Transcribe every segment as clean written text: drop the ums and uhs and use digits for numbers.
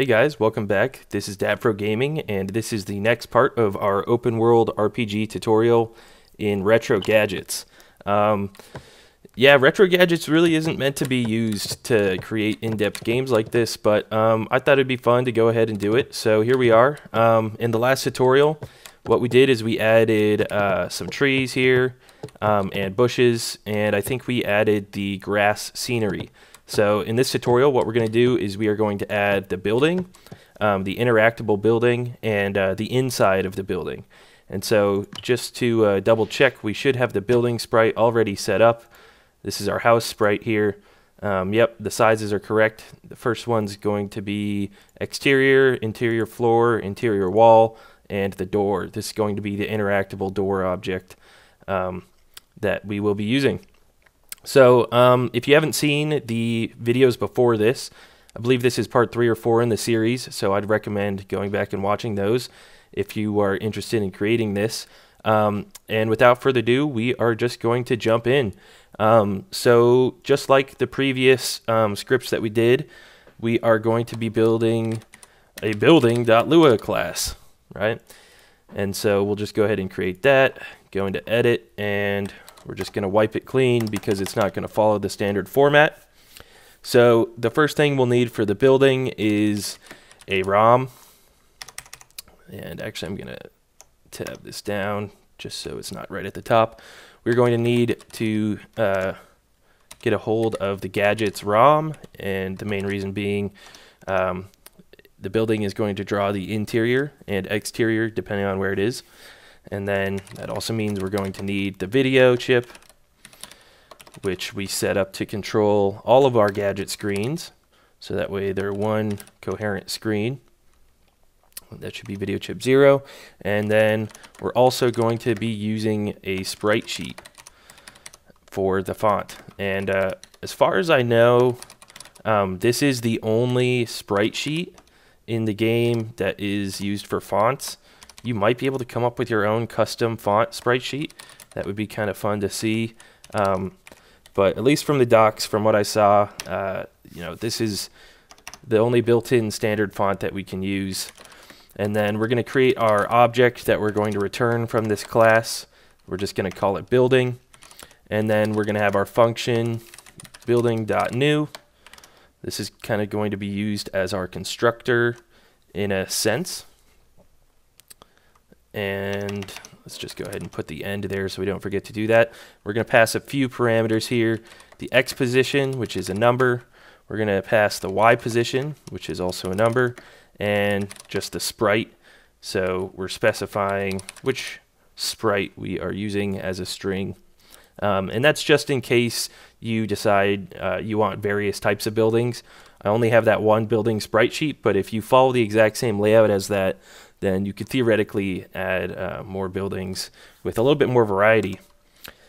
Hey guys, welcome back. This is Datfrogaming, and this is the next part of our open world RPG tutorial in Retro Gadgets. Yeah, Retro Gadgets really isn't meant to be used to create in-depth games like this, but I thought it'd be fun to go ahead and do it. So here we are. In the last tutorial, what we did is we added some trees here and bushes, and I think we added the grass scenery. So in this tutorial, what we're going to do is we are going to add the building, the interactable building, and the inside of the building. And so just to double check, we should have the building sprite already set up. This is our house sprite here. Yep, the sizes are correct. The first one's going to be exterior, interior floor, interior wall, and the door. This is going to be the interactable door object that we will be using. So if you haven't seen the videos before this, I believe this is part 3 or 4 in the series, so I'd recommend going back and watching those if you are interested in creating this. And without further ado, we are just going to jump in. So just like the previous scripts that we did, we are going to be building a building.lua class, right? And so we'll just go ahead and create that, go into edit, and we're just going to wipe it clean because it's not going to follow the standard format. So the first thing we'll need for the building is a ROM. And actually, I'm going to tab this down just so it's not right at the top. We're going to need to get a hold of the gadgets ROM. And the main reason being the building is going to draw the interior and exterior depending on where it is. And then that also means we're going to need the video chip, which we set up to control all of our gadget screens. So that way they're one coherent screen. That should be video chip 0. And then we're also going to be using a sprite sheet for the font. And as far as I know, this is the only sprite sheet in the game that is used for fonts. You might be able to come up with your own custom font sprite sheet. That would be kind of fun to see. But at least from the docs, from what I saw, you know, this is the only built-in standard font that we can use. And then we're going to create our object that we're going to return from this class. We're just going to call it building. And then we're going to have our function building.new. This is kind of going to be used as our constructor in a sense. And let's just go ahead and put the end there so we don't forget to do that. We're going to pass a few parameters here. The X position, which is a number. We're going to pass the Y position, which is also a number. And just the sprite. So we're specifying which sprite we are using as a string. And that's just in case you decide you want various types of buildings. I only have that one building sprite sheet, but if you follow the exact same layout as that, then you could theoretically add more buildings with a little bit more variety.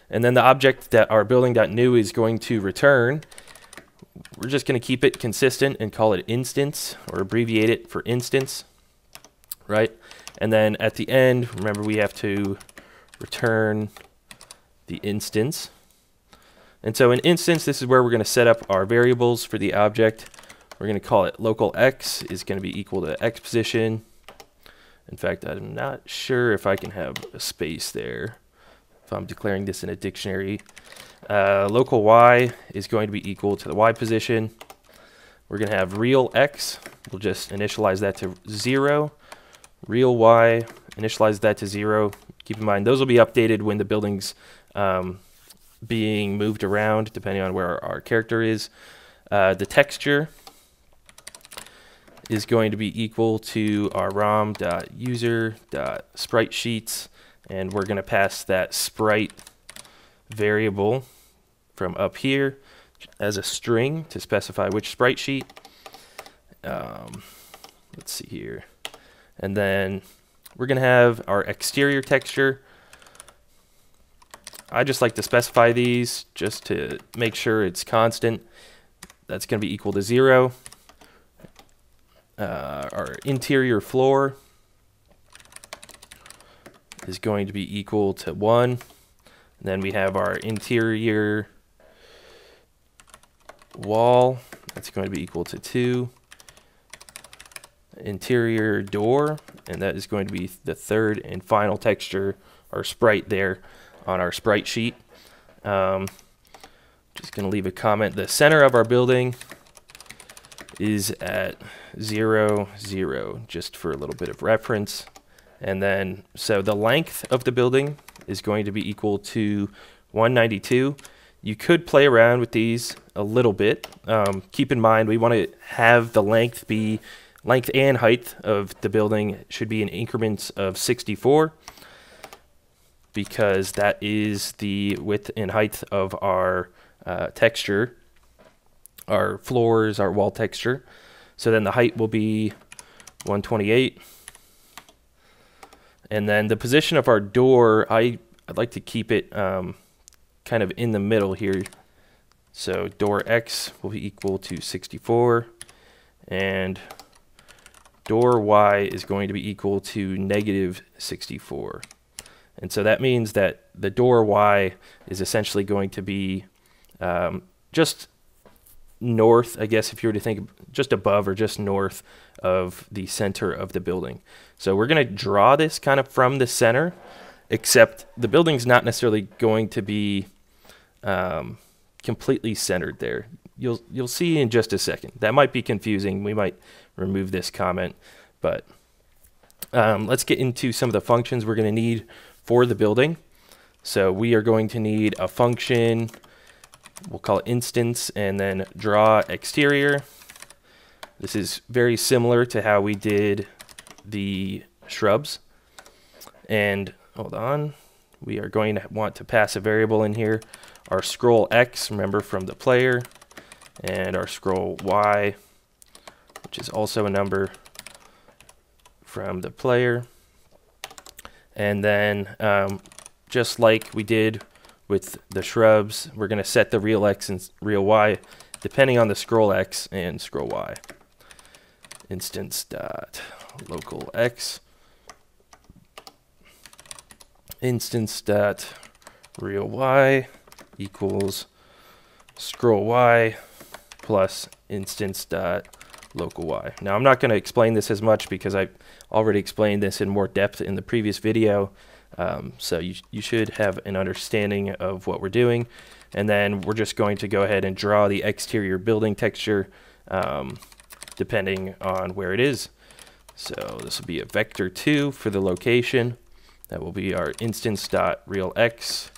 And then the object that our building.new is going to return, we're just going to keep it consistent and call it instance, or abbreviate it for instance, right? And then at the end, remember we have to return the instance. And so in instance, this is where we're going to set up our variables for the object. We're going to call it local x is going to be equal to x position. In fact, I'm not sure if I can have a space there if I'm declaring this in a dictionary. Local y is going to be equal to the y position. We're going to have real x. We'll just initialize that to 0. Real y, initialize that to 0. Keep in mind, those will be updated when the building's being moved around, depending on where our character is. The texture is going to be equal to our rom.user.sprite_sheets, and we're going to pass that sprite variable from up here as a string to specify which sprite sheet. Let's see here. And then we're going to have our exterior texture. I just like to specify these just to make sure it's constant. That's going to be equal to 0. Our interior floor is going to be equal to 1. And then we have our interior wall. That's going to be equal to 2. interior door, and that is going to be the third and final texture or sprite there on our sprite sheet. Just going to leave a comment. The center of our building is at 0, 0, just for a little bit of reference. And then, so the length of the building is going to be equal to 192. You could play around with these a little bit. Keep in mind, we want to have the length be, length and height of the building should be in increments of 64, because that is the width and height of our texture, our floors, our wall texture. So then the height will be 128. And then the position of our door, I'd like to keep it kind of in the middle here. So door X will be equal to 64, and door Y is going to be equal to negative 64. And so that means that the door Y is essentially going to be just north, I guess, if you were to think, just above or just north of the center of the building. So we're going to draw this kind of from the center, except the building's not necessarily going to be completely centered there. You'll see in just a second. That might be confusing. We might remove this comment, but let's get into some of the functions we're going to need for the building. So we are going to need a function, we'll call it instance, and then draw exterior. This is very similar to how we did the shrubs. And hold on, we are going to want to pass a variable in here. Our scroll X, remember, from the player, and our scroll Y, which is also a number from the player. And then just like we did with the shrubs, we're going to set the real X and real Y depending on the scroll X and scroll Y. Instance.localX, instance.realY equals scroll Y plus instance.local Y. Now, I'm not going to explain this as much because I already explained this in more depth in the previous video. So you should have an understanding of what we're doing. And then we're just going to go ahead and draw the exterior building texture depending on where it is. So this will be a vector 2 for the location. That will be our instance.realX,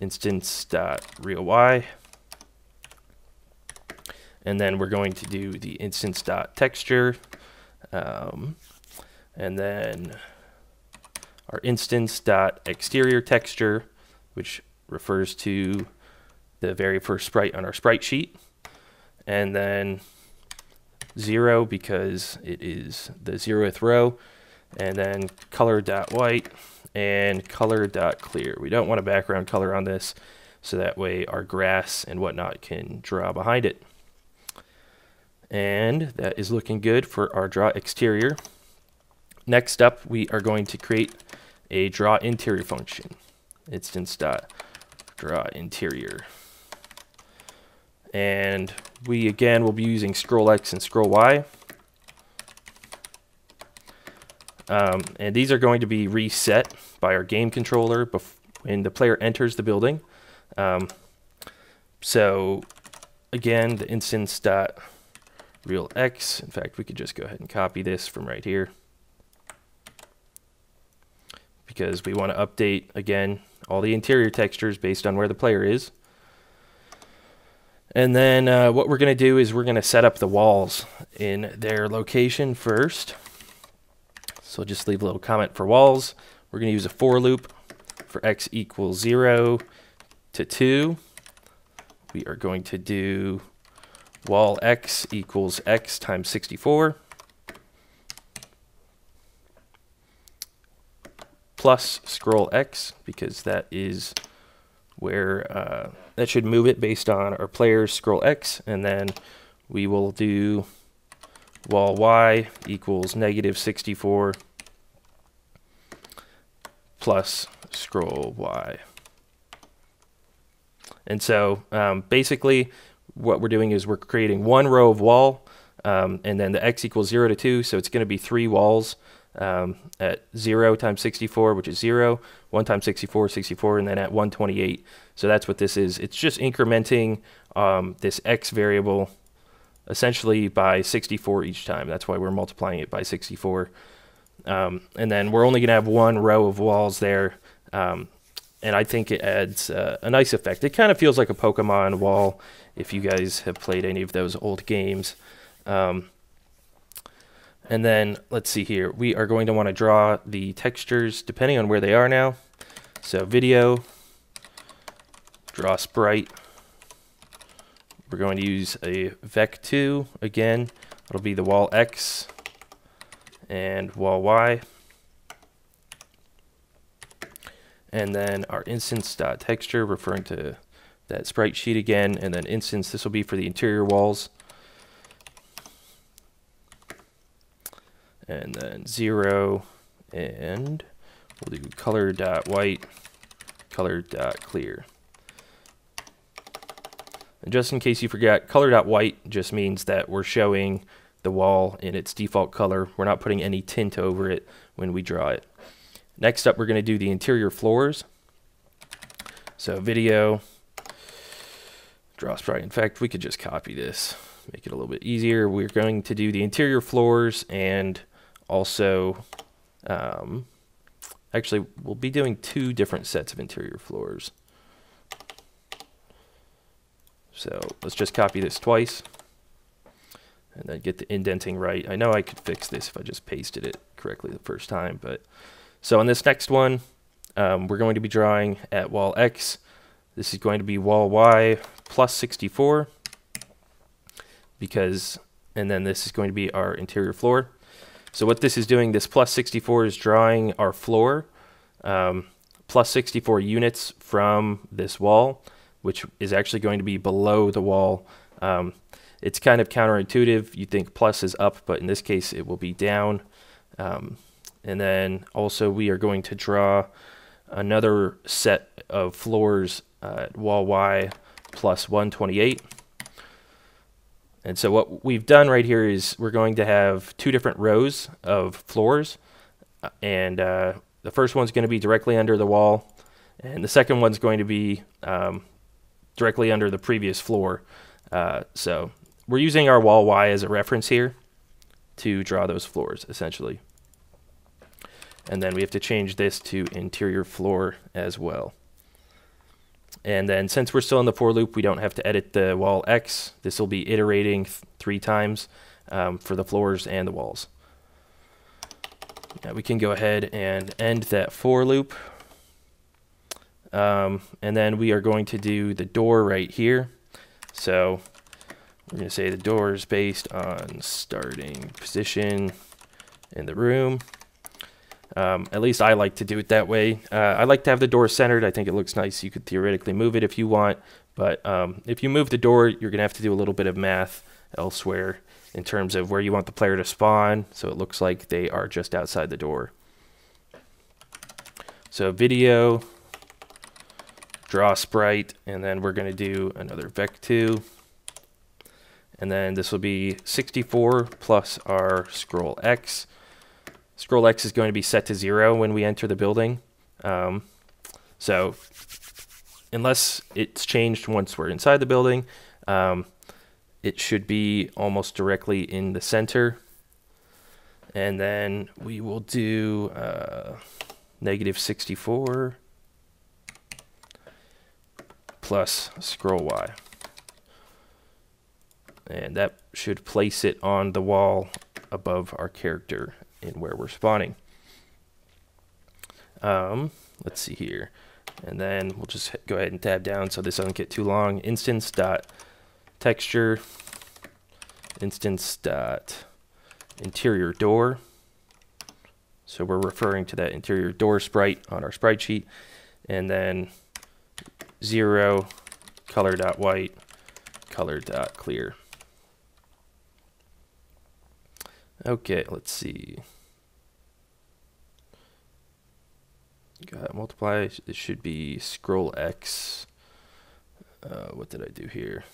instance.realY. And then we're going to do the instance.texture, and then our instance.exterior texture, which refers to the very first sprite on our sprite sheet, and then 0 because it is the 0th row, and then color.white and color.clear. We don't want a background color on this, so that way our grass and whatnot can draw behind it. And that is looking good for our draw exterior. Next up, we are going to create a draw interior function, instance.drawInterior. And we, again, will be using scroll X and scroll Y. And these are going to be reset by our game controller when the player enters the building. So again, the instance.real X. In fact, we could just go ahead and copy this from right here, because we want to update, again, all the interior textures based on where the player is. And then what we're going to do is we're going to set up the walls in their location first. So just leave a little comment for walls. We're going to use a for loop for X equals 0 to 2. We are going to do wall X equals X times 64 plus scroll X, because that is where that should move it based on our player's scroll X. And then we will do wall Y equals negative 64 plus scroll Y. And so basically, what we're doing is we're creating one row of wall and then the x equals 0 to 2, so it's going to be three walls at 0 times 64, which is 0, 1 times 64, 64, and then at 128. So that's what this is. It's just incrementing this x variable essentially by 64 each time. That's why we're multiplying it by 64. And then we're only going to have one row of walls there. And I think it adds a nice effect. It kind of feels like a Pokemon wall if you guys have played any of those old games. And then let's see here. We are going to want to draw the textures depending on where they are now. So video, draw sprite. We're going to use a vec2 again. It'll be the wall X and wall Y. And then our instance.texture, referring to that sprite sheet again. And then instance, this will be for the interior walls. And then 0, and we'll do color.white, color.clear. And just in case you forgot, color.white just means that we're showing the wall in its default color. We're not putting any tint over it when we draw it. Next up, we're going to do the interior floors. So video, draw sprite. In fact, we could just copy this, make it a little bit easier. We're going to do the interior floors and also, actually, we'll be doing two different sets of interior floors. So let's just copy this twice and then get the indenting right. I know I could fix this if I just pasted it correctly the first time, but... So on this next one, we're going to be drawing at wall X. This is going to be wall Y plus 64, because, and then this is going to be our interior floor. So what this is doing, this plus 64 is drawing our floor, plus 64 units from this wall, which is actually going to be below the wall. It's kind of counterintuitive. You think plus is up, but in this case, it will be down. And then also we are going to draw another set of floors at wall Y plus 128. And so what we've done right here is we're going to have two different rows of floors. And the first one's going to be directly under the wall. And the second one's going to be directly under the previous floor. So we're using our wall Y as a reference here to draw those floors, essentially. And then we have to change this to interior floor as well. And then since we're still in the for loop, we don't have to edit the wall X. This will be iterating three times for the floors and the walls. Now we can go ahead and end that for loop. And then we are going to do the door right here. So we're going to say the door is based on starting position in the room. At least I like to do it that way. I like to have the door centered. I think it looks nice. You could theoretically move it if you want, but if you move the door, you're going to have to do a little bit of math elsewhere in terms of where you want the player to spawn, so it looks like they are just outside the door. So video, draw sprite, and then we're going to do another vec2. And then this will be 64 plus our scroll X. Scroll X is going to be set to 0 when we enter the building. So unless it's changed once we're inside the building, it should be almost directly in the center. And then we will do negative 64 plus scroll Y. And that should place it on the wall above our character in where we're spawning. Let's see here. And then we'll just go ahead and tab down so this doesn't get too long. Instance.texture, instance.interior door. So we're referring to that interior door sprite on our sprite sheet. And then 0, color.white, color.clear. Okay, let's see. Got multiply. It should be scroll X. What did I do here?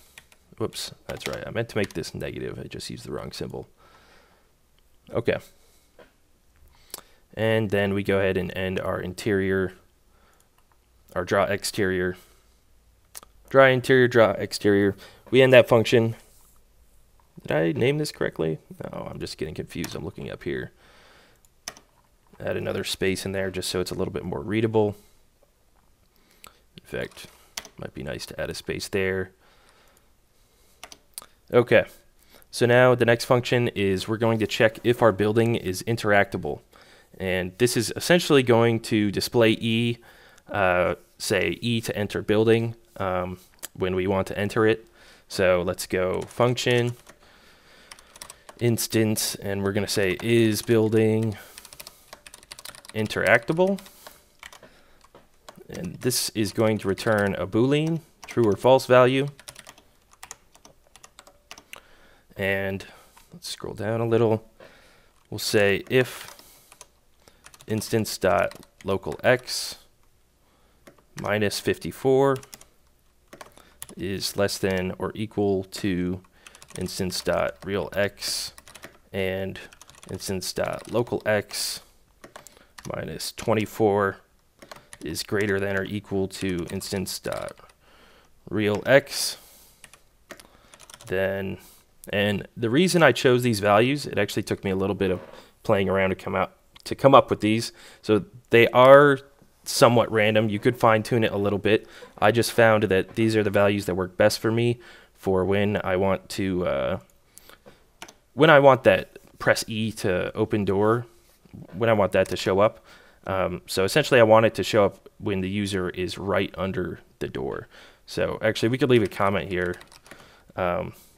Whoops, that's right. I meant to make this negative. I just used the wrong symbol. Okay. And then we go ahead and end our interior, our draw exterior. Draw interior, draw exterior. We end that function. Did I name this correctly? No, I'm just getting confused. I'm looking up here. Add another space in there just so it's a little bit more readable. In fact, might be nice to add a space there. Okay, so now the next function is we're going to check if our building is interactable. And this is essentially going to display E, say E to enter building when we want to enter it. So let's go function, instance, and we're going to say is building interactable. And this is going to return a Boolean, true or false value. And let's scroll down a little. We'll say if instance.localx minus 54 is less than or equal to instance.realx and instance.localx minus 24 is greater than or equal to instance.realx, then, and the reason I chose these values, it actually took me a little bit of playing around to come up with these. So they are somewhat random. You could fine tune it a little bit. I just found that these are the values that work best for me for when I want to, when I want that press E to open door, when I want that to show up. So essentially I want it to show up when the user is right under the door. So actually we could leave a comment here.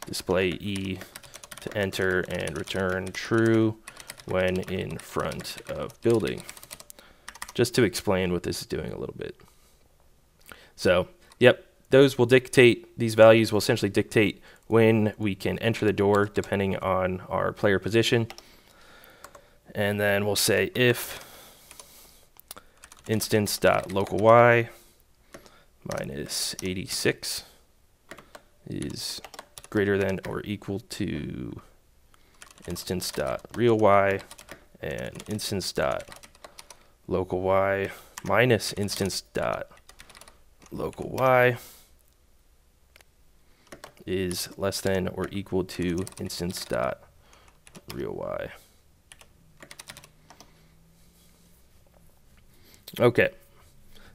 Display E to enter and return true when in front of building, just to explain what this is doing a little bit. So, yep, those will dictate, these values will essentially dictate when we can enter the door depending on our player position. And then we'll say if instance.localY minus 86 is greater than or equal to instance.realy and instance.localY minus instance.localY is less than or equal to instance.realy. Okay,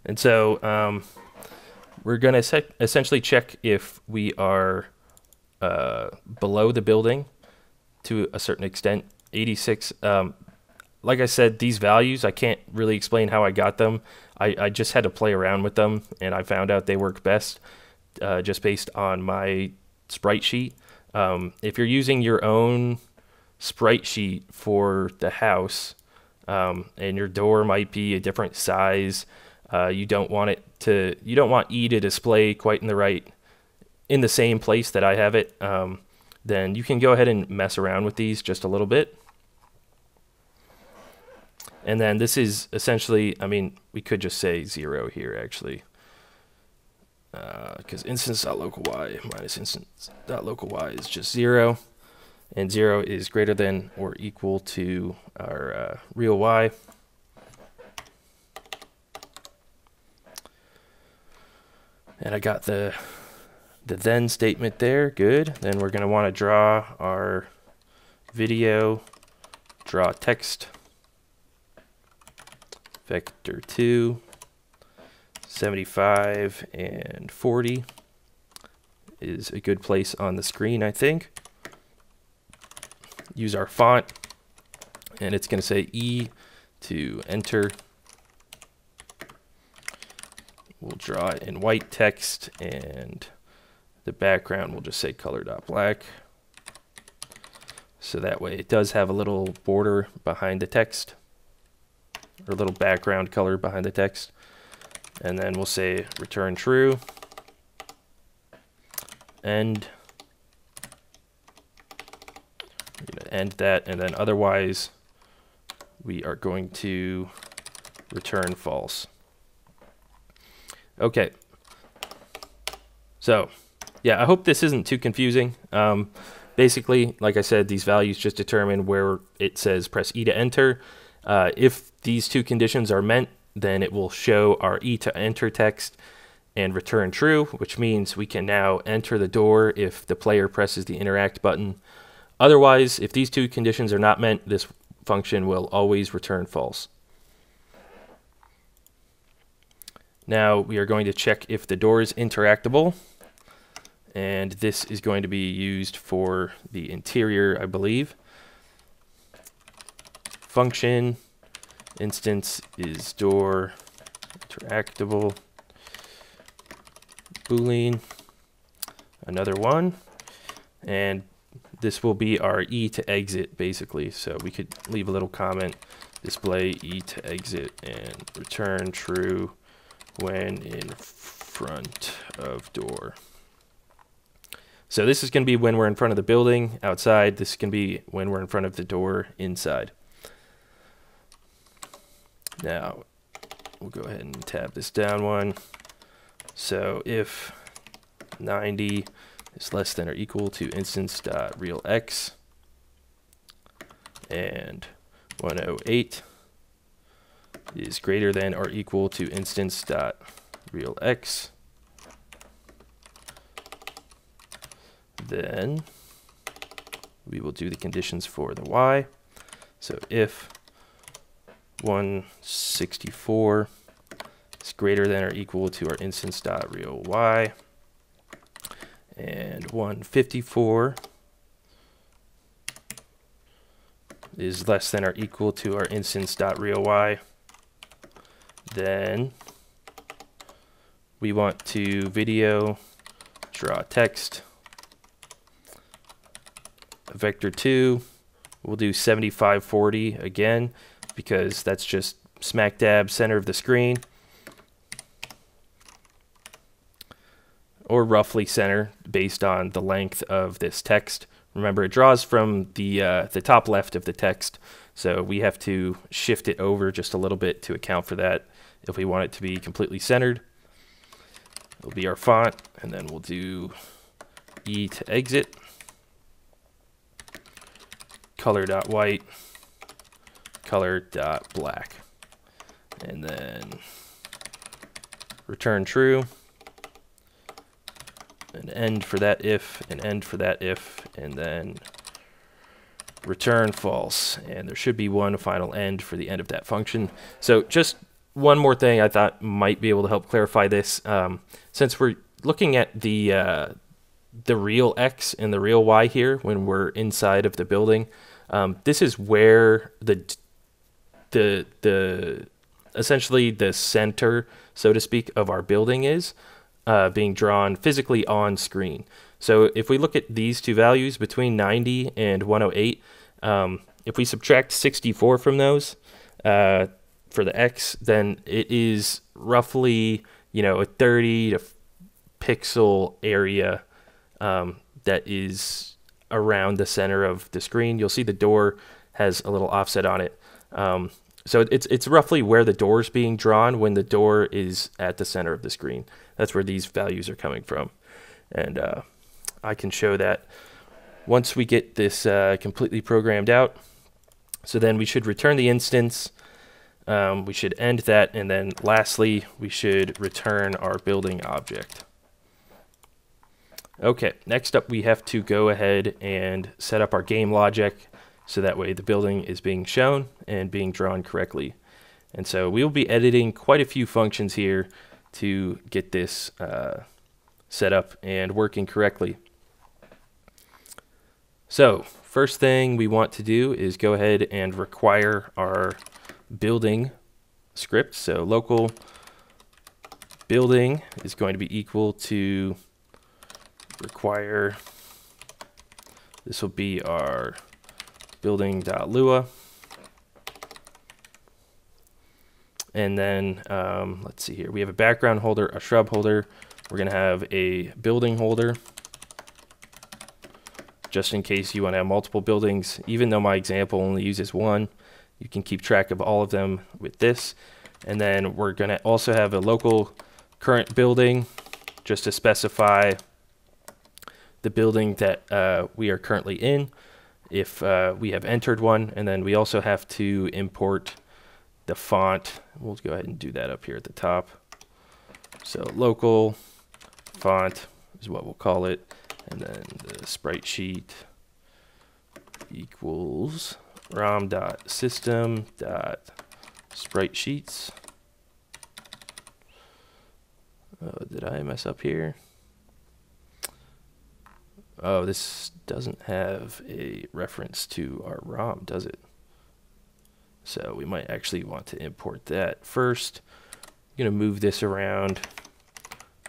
and so we're going to essentially check if we are below the building to a certain extent. 86, like I said, these values, I can't really explain how I got them. I just had to play around with them, and I found out they work best just based on my sprite sheet. If you're using your own sprite sheet for the house, and your door might be a different size, you don't want it to, you don't want E to display quite in the right, in the same place that I have it, then you can go ahead and mess around with these just a little bit. And then this is essentially, I mean, we could just say 0 here actually, because instance.localY minus instance.localY is just 0, and 0 is greater than or equal to our real y. And I got the then statement there, good. Then we're gonna wanna draw our video, draw text, vector 2, 75 and 40 is a good place on the screen, I think. Use our font, and it's gonna say E to enter. We'll draw it in white text, and the background will just say color.black. So that way it does have a little border behind the text, or a little background color behind the text. And then we'll say return true. End. I'm going to end that, and then otherwise we are going to return false. Okay. So yeah, I hope this isn't too confusing. Basically, like I said, these values just determine where it says press E to enter. If these two conditions are met, then it will show our E to enter text and return true, which means we can now enter the door if the player presses the interact button. Otherwise, if these two conditions are not met, this function will always return false. Now we are going to check if the door is interactable, and this is going to be used for the interior, I believe. Function instance is door interactable. Boolean, another one, and this will be our E to exit, basically. So we could leave a little comment, display E to exit, and return true when in front of door. So this is going to be when we're in front of the building outside. This can be when we're in front of the door inside. Now we'll go ahead and tab this down one. So if 90 is less than or equal to instance.realx and 108 is greater than or equal to instance.realx, then we will do the conditions for the y. So if 164 is greater than or equal to our instance.real y, and 154 is less than or equal to our instance.real y, then we want to video draw text. Vector 2, we'll do 7540 again, because that's just smack dab center of the screen, or roughly center based on the length of this text. Remember, it draws from the top left of the text, so we have to shift it over just a little bit to account for that if we want it to be completely centered. It'll be our font, and then we'll do E to exit, color.white, color.black, and then return true, an end for that if, an end for that if, and then return false. And there should be one final end for the end of that function. So just one more thing I thought might be able to help clarify this. Since we're looking at the real x and the real y here when we're inside of the building, this is where the essentially the center, so to speak, of our building is being drawn physically on screen. So if we look at these two values between 90 and 108, if we subtract 64 from those for the x, then it is roughly, you know, a 30 pixel area that is around the center of the screen. You'll see the door has a little offset on it. So it's roughly where the door is being drawn when the door is at the center of the screen. That's where these values are coming from. And I can show that once we get this completely programmed out. So then we should return the instance. We should end that. And then lastly, we should return our building object. Okay, next up we have to go ahead and set up our game logic so that way the building is being shown and being drawn correctly. And so we will be editing quite a few functions here to get this set up and working correctly. So first thing we want to do is go ahead and require our building script. So local building is going to be equal to require, this will be our building.lua, and then let's see here, we have a background holder, a shrub holder, we're gonna have a building holder just in case you want to have multiple buildings. Even though my example only uses one, you can keep track of all of them with this. And then we're gonna also have a local current building just to specify the building that we are currently in, if we have entered one. And then we also have to import the font. We'll go ahead and do that up here at the top. So local font is what we'll call it. And then the sprite sheet equals rom.system.sprite_sheets. Oh, did I mess up here? Oh, this doesn't have a reference to our ROM, does it? So we might actually want to import that first. I'm going to move this around,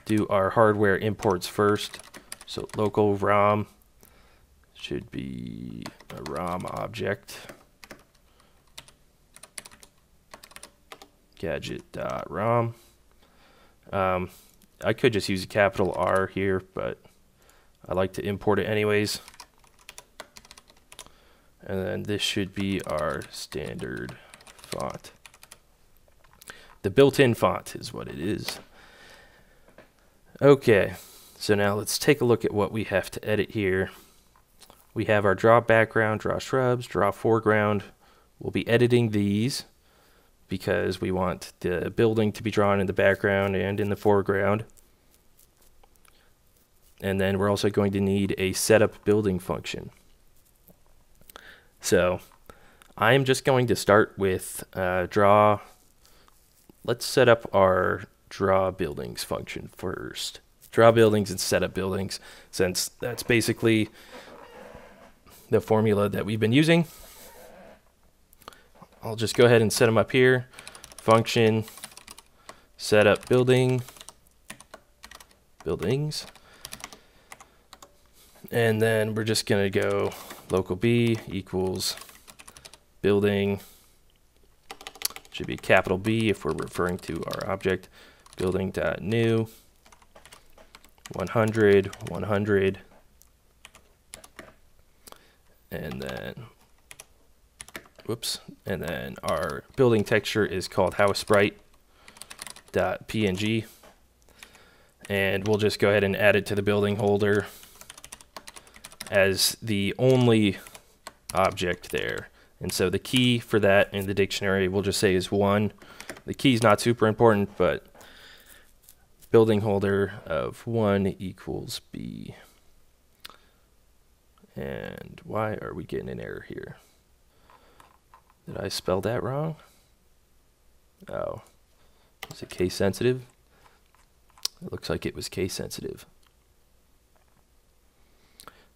do our hardware imports first. So local ROM should be a ROM object. Gadget.rom. I could just use a capital R here, but I like to import it anyways. And then this should be our standard font. The built-in font is what it is. Okay, so now let's take a look at what we have to edit here. We have our draw background, draw shrubs, draw foreground. We'll be editing these because we want the building to be drawn in the background and in the foreground. And then we're also going to need a setup building function. So I'm just going to start with draw. Let's set up our draw buildings function first. Draw buildings and setup buildings, since that's basically the formula that we've been using. I'll just go ahead and set them up here. Function, setup building, buildings. And then we're just going to go local B equals building. Should be capital B if we're referring to our object. Building.new 100, 100. And then, whoops. And then our building texture is called housesprite.png. And we'll just go ahead and add it to the building holder as the only object there. And so the key for that in the dictionary we'll just say is 1. The key is not super important, but building holder of 1 equals B. And why are we getting an error here? Did I spell that wrong? Oh, is it case sensitive? It looks like it was case sensitive.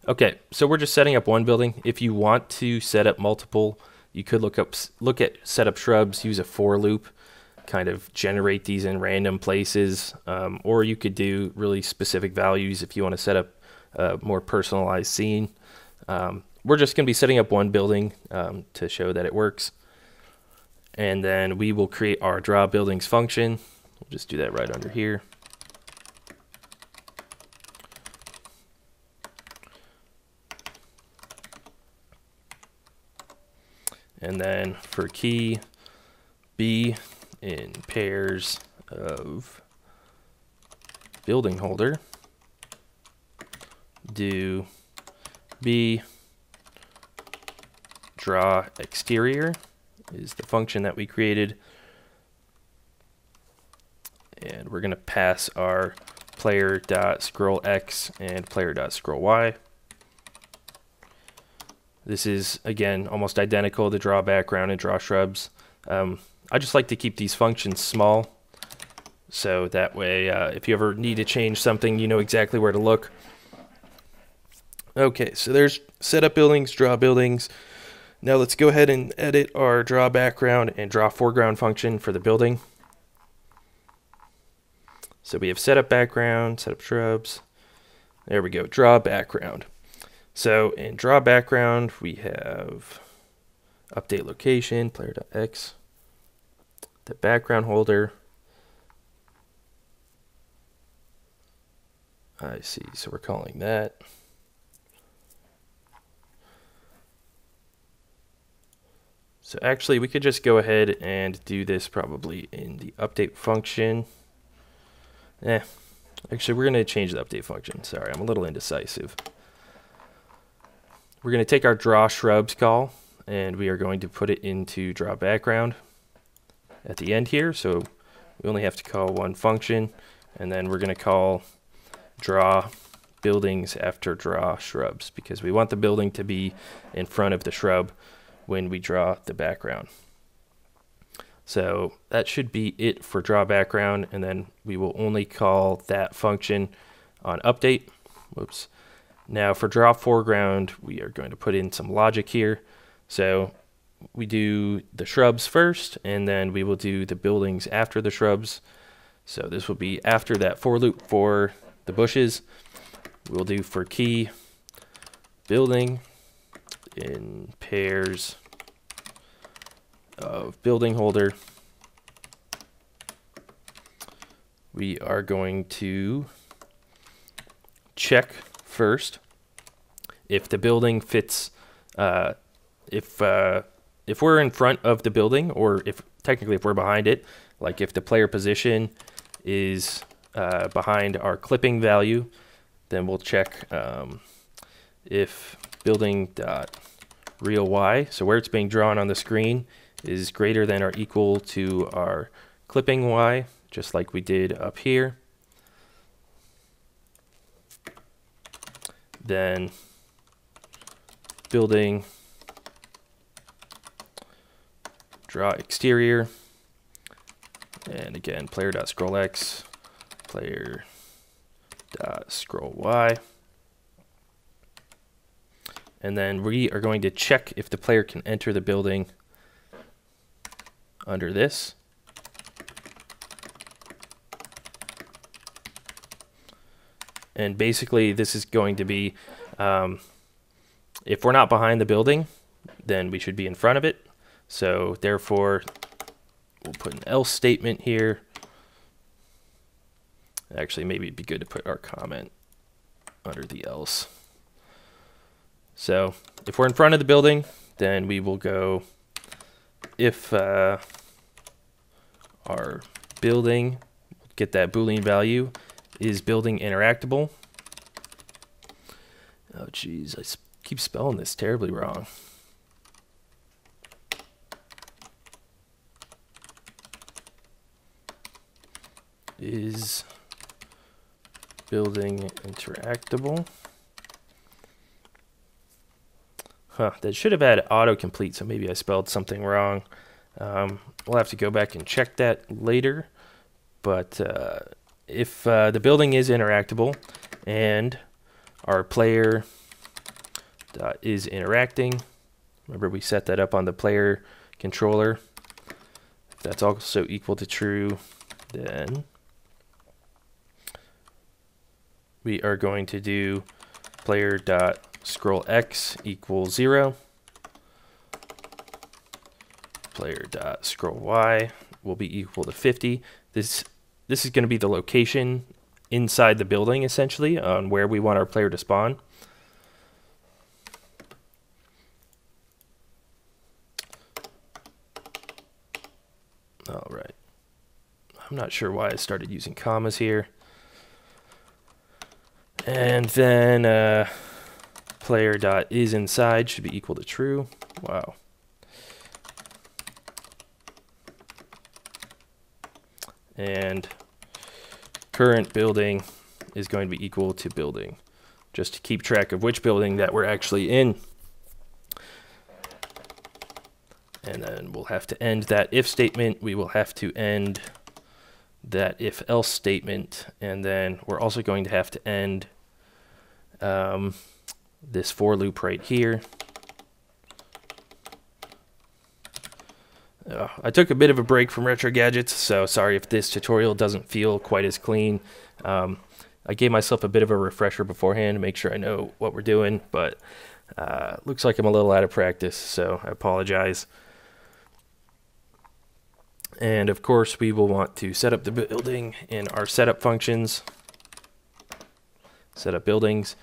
Okay, so we're just setting up one building. If you want to set up multiple, you could look at set up shrubs, use a for loop, kind of generate these in random places, or you could do really specific values if you want to set up a more personalized scene. We're just going to be setting up one building to show that it works. And then we will create our draw buildings function. We'll just do that right under here. And then for key B in pairs of building holder, do B draw exterior is the function that we created. And we're going to pass our player.scrollX and player.scrollY. This is, again, almost identical to draw background and draw shrubs. I just like to keep these functions small, so that way if you ever need to change something, you know exactly where to look. Okay, so there's setup buildings, draw buildings. Now let's go ahead and edit our draw background and draw foreground function for the building. So we have setup background, setup shrubs. There we go, draw background. So in draw background, we have update location, player.x, the background holder. I see, so we're calling that. So actually, we could just go ahead and do this probably in the update function. Actually, we're going to change the update function. Sorry, I'm a little indecisive. We're going to take our draw shrubs call, and we are going to put it into draw background at the end here. So we only have to call one function, and then we're going to call draw buildings after draw shrubs, because we want the building to be in front of the shrub when we draw the background. So that should be it for draw background, and then we will only call that function on update. Whoops. Now for draw foreground, we are going to put in some logic here. So we do the shrubs first, and then we will do the buildings after the shrubs. So this will be after that for loop for the bushes. We'll do for key building in pairs of building holder. We are going to check first if the building fits, if we're in front of the building, or if technically if we're behind it, like if the player position is behind our clipping value, then we'll check if building.real y, so where it's being drawn on the screen, is greater than or equal to our clipping y, just like we did up here. Then building draw exterior, and again player.scrollX, player.scrollY, and then we are going to check if the player can enter the building under this. And basically this is going to be, if we're not behind the building, then we should be in front of it. So therefore we'll put an else statement here. Actually, maybe it'd be good to put our comment under the else. So if we're in front of the building, then we will go if our building, get that Boolean value, is building interactable. Oh geez, I keep spelling this terribly wrong. Is building interactable? Huh, that should have had autocomplete, so maybe I spelled something wrong. We'll have to go back and check that later. But if the building is interactable and our player is interacting, remember we set that up on the player controller. If that's also equal to true, then we are going to do player.scrollX equals 0. Player.scrollY will be equal to 50. This is going to be the location inside the building, essentially, on where we want our player to spawn. All right. I'm not sure why I started using commas here. And then player.isInside should be equal to true. Wow. And current building is going to be equal to building, just to keep track of which building that we're actually in. And then we'll have to end that if statement. We will have to end that if else statement. And then we're also going to have to end this for loop right here. I took a bit of a break from Retro Gadgets, so sorry if this tutorial doesn't feel quite as clean. I gave myself a bit of a refresher beforehand to make sure I know what we're doing, but looks like I'm a little out of practice, so I apologize. And of course, we will want to set up the building in our setup functions, set up buildings,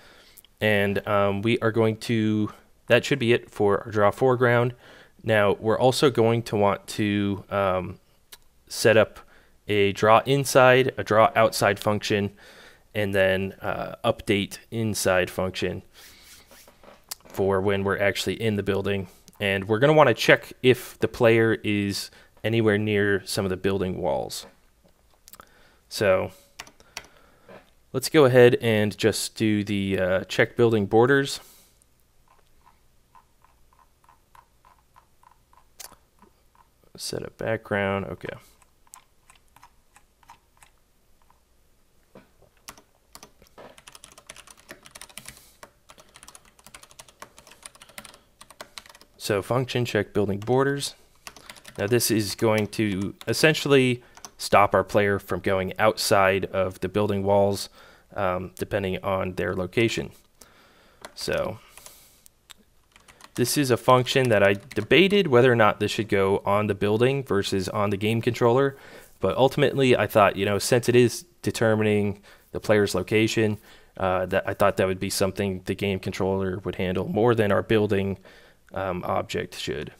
and we are going to, that should be it for our draw foreground. Now, we're also going to want to set up a draw inside, a draw outside function, and then update inside function for when we're actually in the building. And we're going to want to check if the player is anywhere near some of the building walls. So let's go ahead and just do the check building borders. Set a background, okay. So function check building borders. Now this is going to essentially stop our player from going outside of the building walls depending on their location. So this is a function that I debated whether or not this should go on the building versus on the game controller. But ultimately I thought, you know, since it is determining the player's location, I thought that would be something the game controller would handle more than our building object should.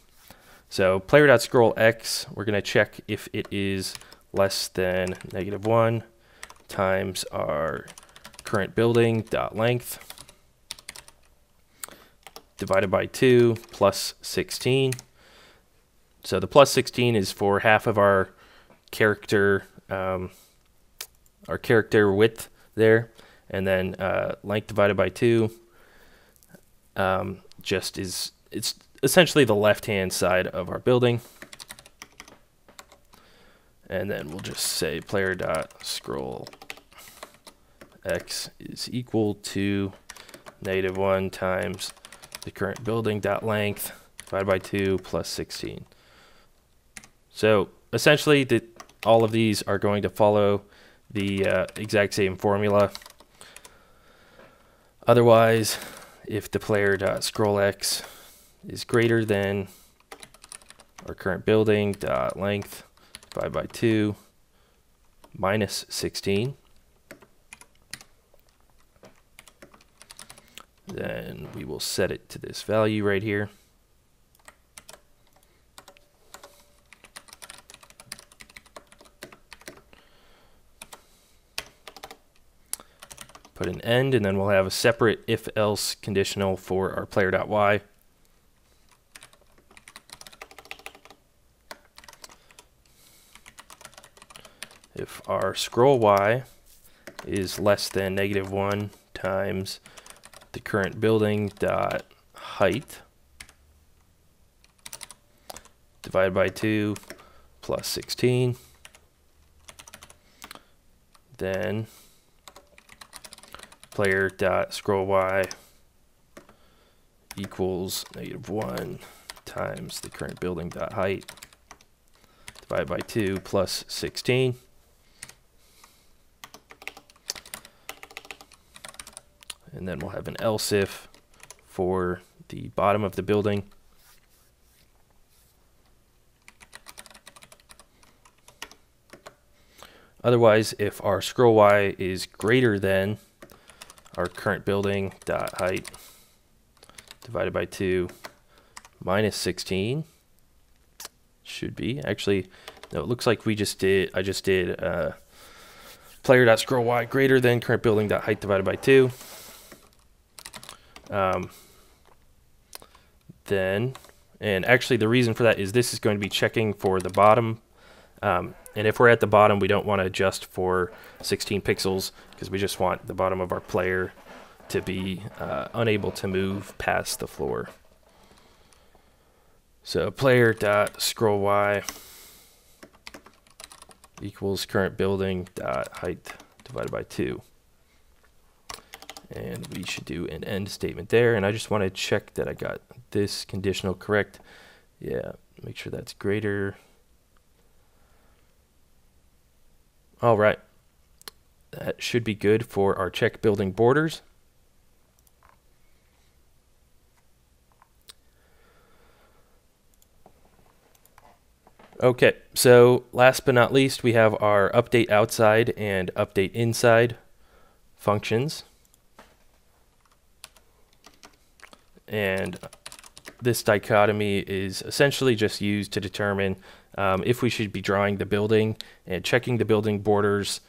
So player.scrollX, we're going to check if it is less than -1 times our current building dot length divided by 2 plus 16. So the plus 16 is for half of our character width there, and then length divided by 2 just is, it's essentially the left-hand side of our building. And then we'll just say player.scrollX is equal to -1 times the current building dot length divided by 2 plus 16. So essentially all of these are going to follow the exact same formula. Otherwise, if the player.scrollX is greater than our current building dot length divided by 2 minus 16, then we will set it to this value right here. Put an end, and then we'll have a separate if else conditional for our player.y. If our scroll y is less than -1 times the current building dot height divided by 2 plus 16, then player dot scroll y equals -1 times the current building dot height divided by 2 plus 16. And then we'll have an else if for the bottom of the building. Otherwise, if our scroll y is greater than our current building dot height divided by 2 minus 16, should be actually, no, it looks like we just did, I just did player dot scroll y greater than current building dot height divided by 2. Then, and actually the reason for that is this is going to be checking for the bottom. And if we're at the bottom, we don't want to adjust for 16 pixels because we just want the bottom of our player to be unable to move past the floor. So player dot scroll y equals current building dot height divided by 2. And we should do an end statement there. And I just want to check that I got this conditional correct. Yeah, make sure that's greater. All right. That should be good for our check building borders. Okay, so last but not least, we have our update outside and update inside functions. And this dichotomy is essentially just used to determine if we should be drawing the building and checking the building borders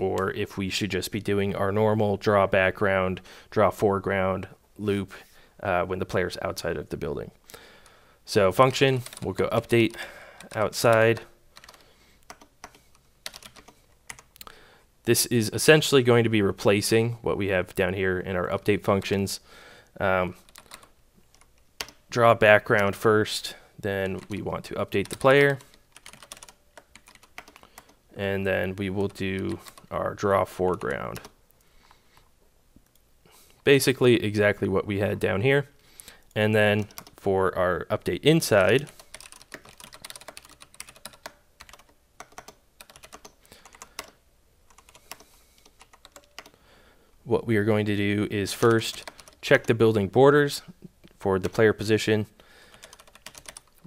or if we should just be doing our normal draw background, draw foreground loop when the player's outside of the building. So function, we'll go update outside. This is essentially going to be replacing what we have down here in our update functions. Draw background first, then we want to update the player. And then we will do our draw foreground. Basically exactly what we had down here. And then for our update inside, what we are going to do is first check the building borders for the player position.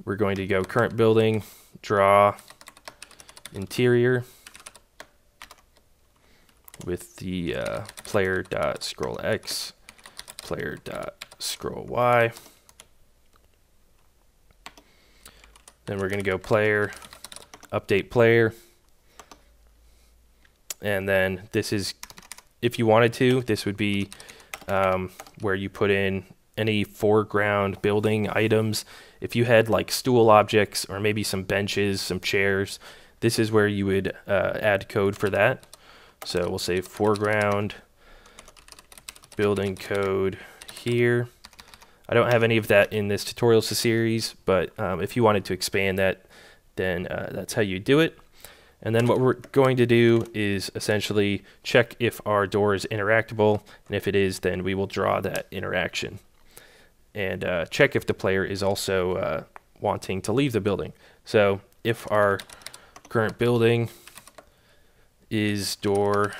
We're going to go current building, draw interior with the player.scrollX, player.scrollY. Then we're going to go player, update player. And then this is, if you wanted to, this would be where you put in any foreground building items. If you had like stool objects or maybe some benches, some chairs, this is where you would add code for that. So we'll say foreground building code here. I don't have any of that in this tutorial series, but if you wanted to expand that, then that's how you do it. And then what we're going to do is essentially check if our door is interactable, and if it is, then we will draw that interaction. And check if the player is also wanting to leave the building. So if our current building is door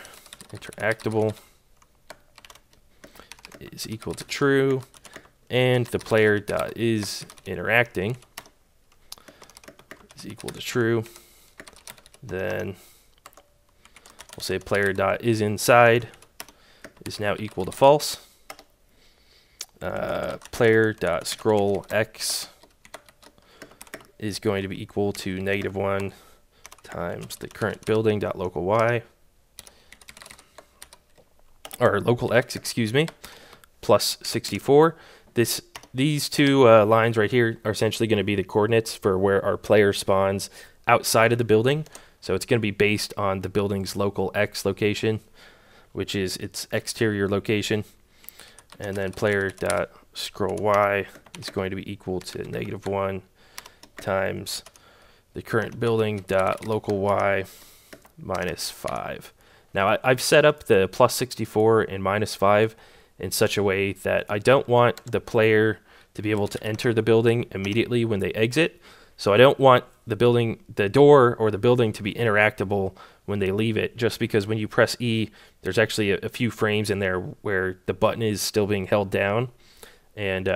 interactable is equal to true, and the player dot is interacting is equal to true, then we'll say player dot is inside is now equal to false. Player dot scroll x is going to be equal to -1 times the current building dot local y, or local x, excuse me, plus 64. These two lines right here are essentially going to be the coordinates for where our player spawns outside of the building. So it's going to be based on the building's local x location, which is its exterior location. And then player dot scroll y is going to be equal to -1 times the current building dot local y minus 5. Now I've set up the plus 64 and minus 5 in such a way that I don't want the player to be able to enter the building immediately when they exit. So I don't want the building, the door or the building to be interactable when they leave it, just because when you press E, there's actually a few frames in there where the button is still being held down, and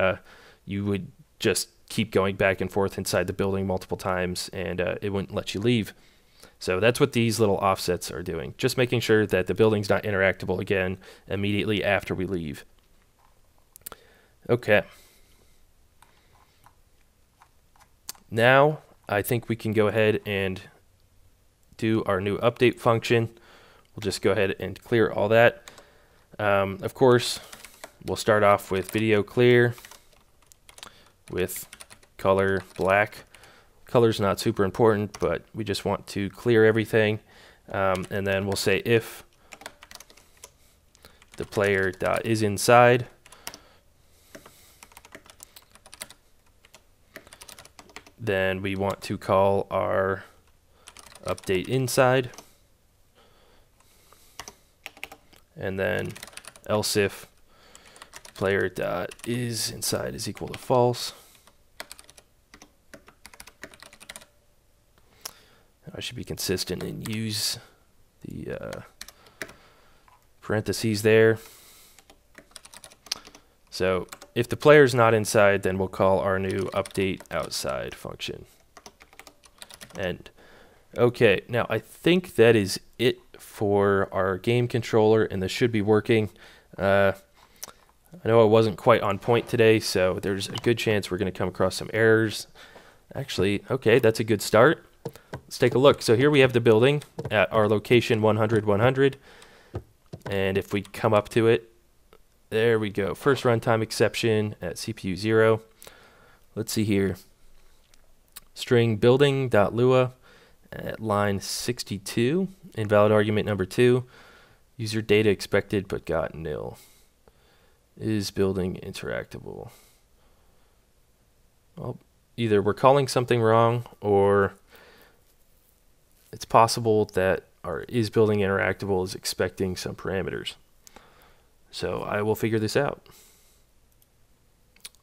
you would just keep going back and forth inside the building multiple times, and it wouldn't let you leave. So that's what these little offsets are doing, just making sure that the building's not interactable again immediately after we leave. Okay. Now I think we can go ahead and do our new update function. We'll just go ahead and clear all that. Of course, we'll start off with video clear with color black. Color's not super important, but we just want to clear everything. And then we'll say if the player dot is inside then we want to call our update inside, and then else if player dot is inside is equal to false. I should be consistent and use the parentheses there. So if the player's not inside, then we'll call our new update outside function. And okay, now I think that is it for our game controller, and this should be working. I know I wasn't quite on point today, so there's a good chance we're going to come across some errors. Actually, okay, that's a good start. Let's take a look. So here we have the building at our location 100-100. And if we come up to it, there we go. First runtime exception at CPU0. Let's see here. String building.lua at line 62. Invalid argument number 2. User data expected but got nil. Is building interactable? Well, either we're calling something wrong, or it's possible that our is building interactable is expecting some parameters. So I will figure this out.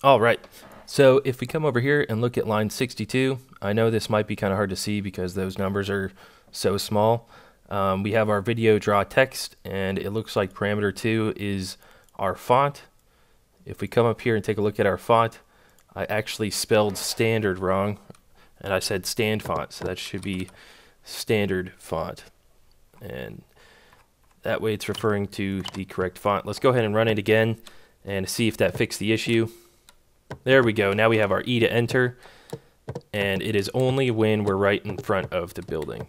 All right. So if we come over here and look at line 62, I know this might be kind of hard to see because those numbers are so small. We have our video draw text, and it looks like parameter 2 is our font. If we come up here and take a look at our font, I actually spelled standard wrong, and I said stand font, so that should be standard font. And that way it's referring to the correct font. Let's go ahead and run it again and see if that fixed the issue. There we go. Now we have our E to enter, and it is only when we're right in front of the building.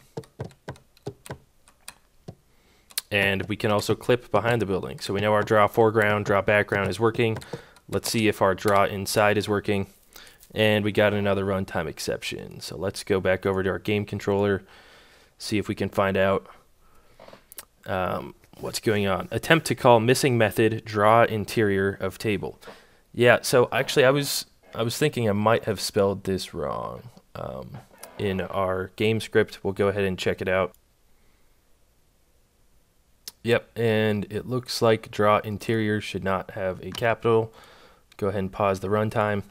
And we can also clip behind the building. So we know our draw foreground, draw background is working. Let's see if our draw inside is working. And we got another runtime exception. So let's go back over to our game controller, see if we can find out what's going on. Attempt to call missing method draw interior of table. Yeah, so actually I was thinking I might have spelled this wrong. In our game script, we'll go ahead and check it out. Yep, and it looks like draw interior should not have a capital. Go ahead and pause the runtime.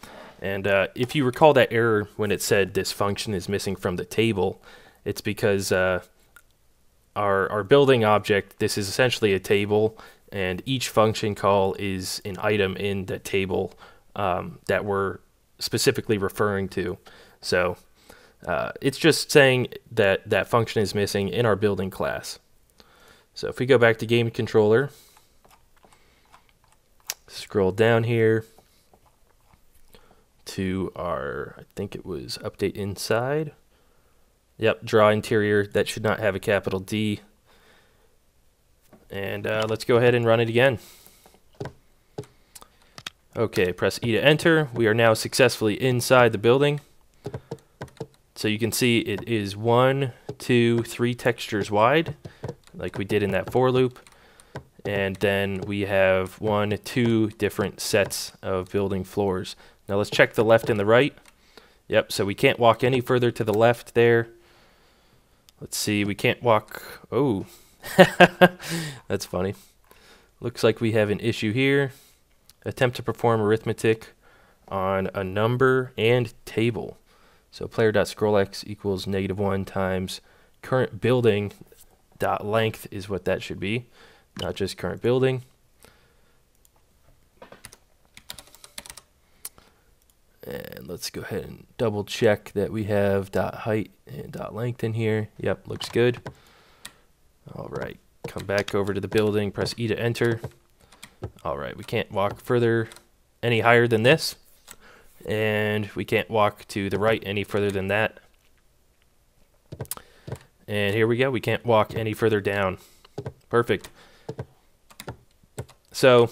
And if you recall that error when it said this function is missing from the table, it's because our building object, this is essentially a table, and each function call is an item in the table that we're specifically referring to. So it's just saying that that function is missing in our building class. So if we go back to game controller, scroll down here to our, I think it was update inside. Yep, draw interior, that should not have a capital D. And let's go ahead and run it again. Okay, press E to enter. We are now successfully inside the building. So you can see it is 1, 2, 3 textures wide, like we did in that for loop. And then we have 1, 2 different sets of building floors. Now let's check the left and the right. Yep, so we can't walk any further to the left there. Let's see, we can't walk, oh. That's funny. Looks like we have an issue here. Attempt to perform arithmetic on a number and table. So player.scrollX equals -1 times current building dot length is what that should be, not just current building. And let's go ahead and double check that we have dot height and dot length in here. Yep, looks good. All right, come back over to the building, press E to enter. All right, we can't walk further any higher than this, and we can't walk to the right any further than that. And here we go, we can't walk any further down. Perfect. So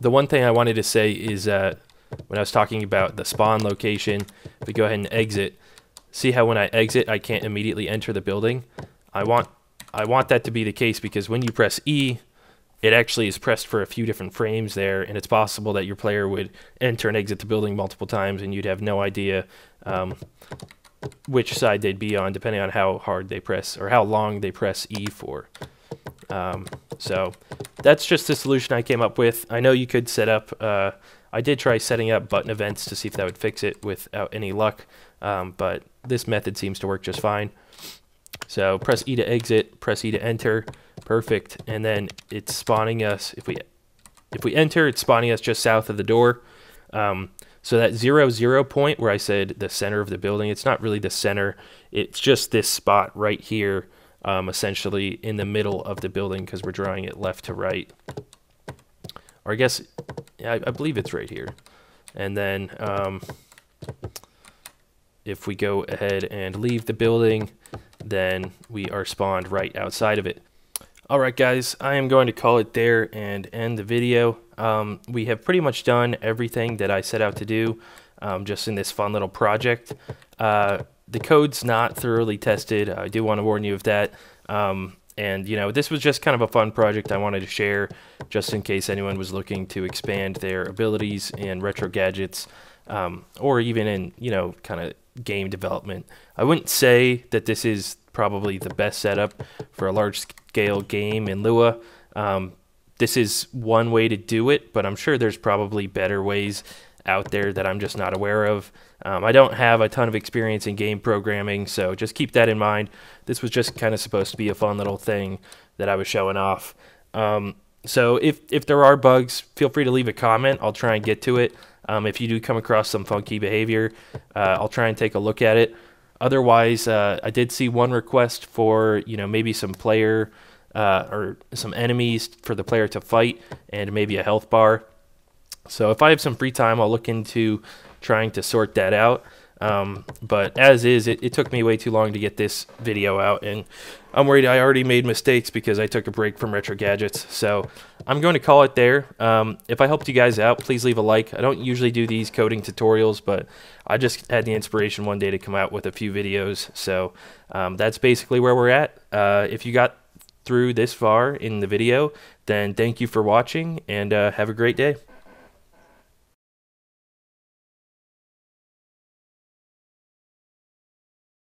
the one thing I wanted to say is that when I was talking about the spawn location, if we go ahead and exit, see how when I exit, I can't immediately enter the building? I want that to be the case, because when you press E, it actually is pressed for a few different frames there, and it's possible that your player would enter and exit the building multiple times, and you'd have no idea which side they'd be on, depending on how hard they press, or how long they press E for. So that's just the solution I came up with. I know you could set up, I did try setting up button events to see if that would fix it without any luck, but this method seems to work just fine. So press E to exit, press E to enter, perfect. And then it's spawning us, if we enter, it's spawning us just south of the door. So that 0, 0 point where I said the center of the building, it's not really the center, it's just this spot right here, essentially in the middle of the building, because we're drawing it left to right. Or I guess, I believe it's right here. And then if we go ahead and leave the building, then we are spawned right outside of it. All right, guys, I am going to call it there and end the video. We have pretty much done everything that I set out to do just in this fun little project. The code's not thoroughly tested. I do want to warn you of that. And, you know, this was just kind of a fun project I wanted to share just in case anyone was looking to expand their abilities in Retro Gadgets or even in, you know, kind of game development. I wouldn't say that this is probably the best setup for a large-scale game in Lua. This is one way to do it, but I'm sure there's probably better ways out there that I'm just not aware of. I don't have a ton of experience in game programming, so just keep that in mind. This was just kind of supposed to be a fun little thing that I was showing off. So if there are bugs, feel free to leave a comment. I'll try and get to it. If you do come across some funky behavior, I'll try and take a look at it. Otherwise, I did see one request for, you know, maybe some player or some enemies for the player to fight and maybe a health bar. So if I have some free time, I'll look into trying to sort that out. But as is, it took me way too long to get this video out, and I'm worried I already made mistakes because I took a break from Retro Gadgets. So I'm going to call it there. If I helped you guys out, please leave a like. I don't usually do these coding tutorials, but I just had the inspiration one day to come out with a few videos. So that's basically where we're at. If you got through this far in the video, then thank you for watching, and have a great day.